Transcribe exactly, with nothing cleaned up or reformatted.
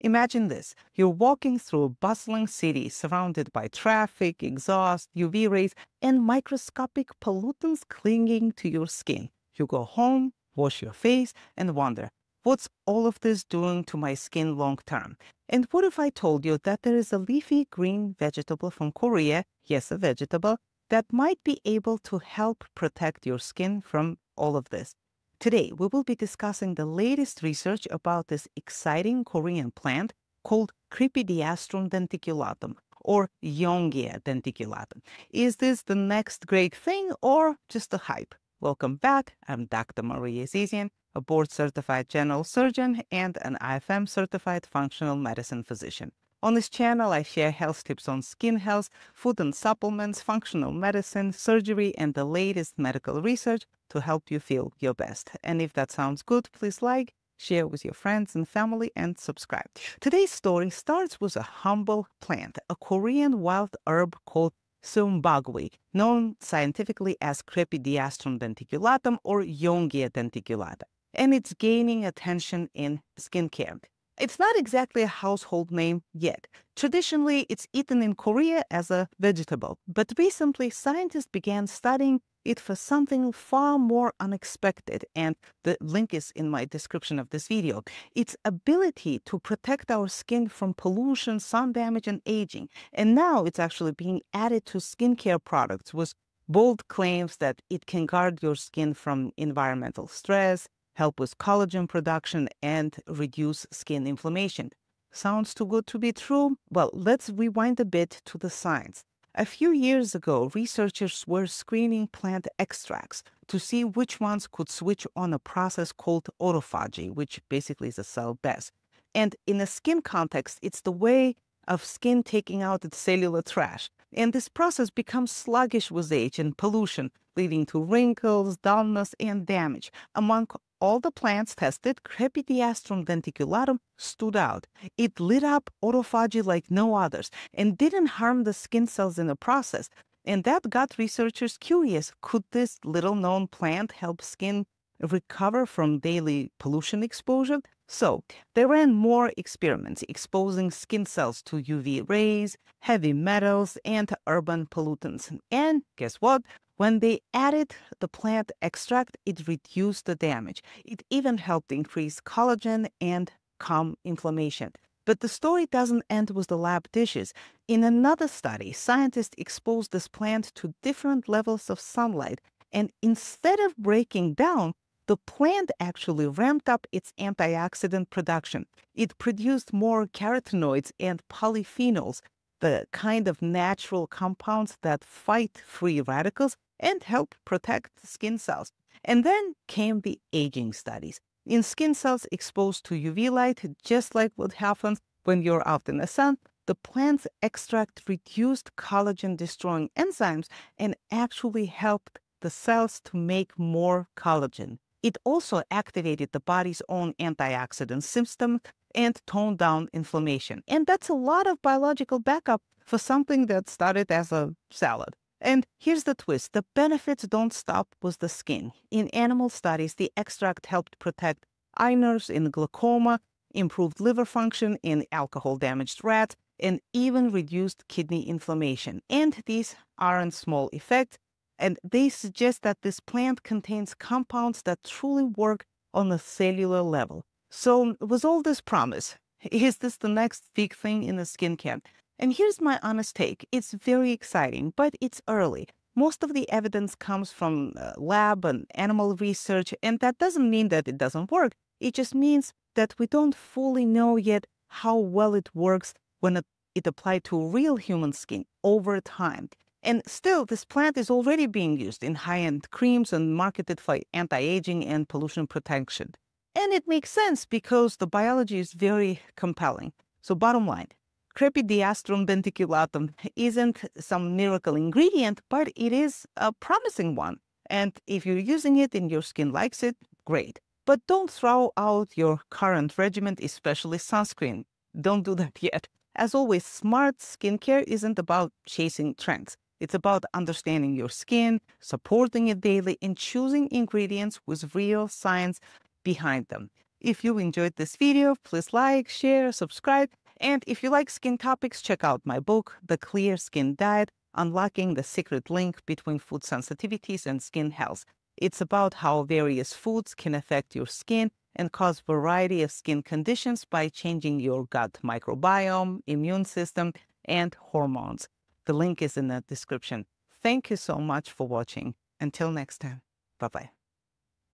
Imagine this. You're walking through a bustling city surrounded by traffic, exhaust, U V rays, and microscopic pollutants clinging to your skin. You go home, wash your face, and wonder, what's all of this doing to my skin long term? And what if I told you that there is a leafy green vegetable from Korea, yes, a vegetable, that might be able to help protect your skin from all of this? Today, we will be discussing the latest research about this exciting Korean plant called Crepidiastrum denticulatum, or Youngia denticulatum. Is this the next great thing or just a hype? Welcome back. I'm Doctor Maria Azizian, a board-certified general surgeon and an I F M-certified functional medicine physician. On this channel, I share health tips on skin health, food and supplements, functional medicine, surgery, and the latest medical research to help you feel your best. And if that sounds good, please like, share with your friends and family, and subscribe. Today's story starts with a humble plant, a Korean wild herb called Sseumbagwi, known scientifically as Crepidiastrum denticulatum or Youngia denticulatum, and it's gaining attention in skincare. It's not exactly a household name yet. Traditionally, it's eaten in Korea as a vegetable, but recently scientists began studying it for something far more unexpected, and the link is in my description of this video. Its ability to protect our skin from pollution, sun damage, and aging. And now it's actually being added to skincare products with bold claims that it can guard your skin from environmental stress, help with collagen production, and reduce skin inflammation. Sounds too good to be true? Well, let's rewind a bit to the science. A few years ago, researchers were screening plant extracts to see which ones could switch on a process called autophagy, which basically is a cell death. And in a skin context, it's the way of skin taking out its cellular trash. And this process becomes sluggish with age and pollution, leading to wrinkles, dullness, and damage. Among all the plants tested, Crepidiastrum denticulatum stood out. It lit up autophagy like no others and didn't harm the skin cells in the process. And that got researchers curious. Could this little-known plant help skin recover from daily pollution exposure? So they ran more experiments exposing skin cells to U V rays, heavy metals, and urban pollutants. And guess what? When they added the plant extract, it reduced the damage. It even helped increase collagen and calm inflammation. But the story doesn't end with the lab dishes. In another study, scientists exposed this plant to different levels of sunlight, and instead of breaking down, the plant actually ramped up its antioxidant production. It produced more carotenoids and polyphenols, the kind of natural compounds that fight free radicals and help protect skin cells. And then came the aging studies. In skin cells exposed to U V light, just like what happens when you're out in the sun, the plant's extract reduced collagen-destroying enzymes and actually helped the cells to make more collagen. It also activated the body's own antioxidant system and toned down inflammation. And that's a lot of biological backup for something that started as a salad. And here's the twist. The benefits don't stop with the skin. In animal studies, the extract helped protect eye nerves in glaucoma, improved liver function in alcohol-damaged rats, and even reduced kidney inflammation. And these aren't small effects. And they suggest that this plant contains compounds that truly work on a cellular level. So with all this promise, is this the next big thing in the skincare? And here's my honest take. It's very exciting, but it's early. Most of the evidence comes from lab and animal research, and that doesn't mean that it doesn't work. It just means that we don't fully know yet how well it works when it applied to real human skin over time. And still, this plant is already being used in high-end creams and marketed for anti-aging and pollution protection. And it makes sense because the biology is very compelling. So bottom line, Crepidiastrum denticulatum isn't some miracle ingredient, but it is a promising one. And if you're using it and your skin likes it, great. But don't throw out your current regimen, especially sunscreen. Don't do that yet. As always, smart skincare isn't about chasing trends. It's about understanding your skin, supporting it daily, and choosing ingredients with real science behind them. If you enjoyed this video, please like, share, subscribe. And if you like skin topics, check out my book, The Clear Skin Diet, Unlocking the Secret Link Between Food Sensitivities and Skin Health. It's about how various foods can affect your skin and cause a variety of skin conditions by changing your gut microbiome, immune system, and hormones. The link is in the description. Thank you so much for watching. Until next time, bye-bye.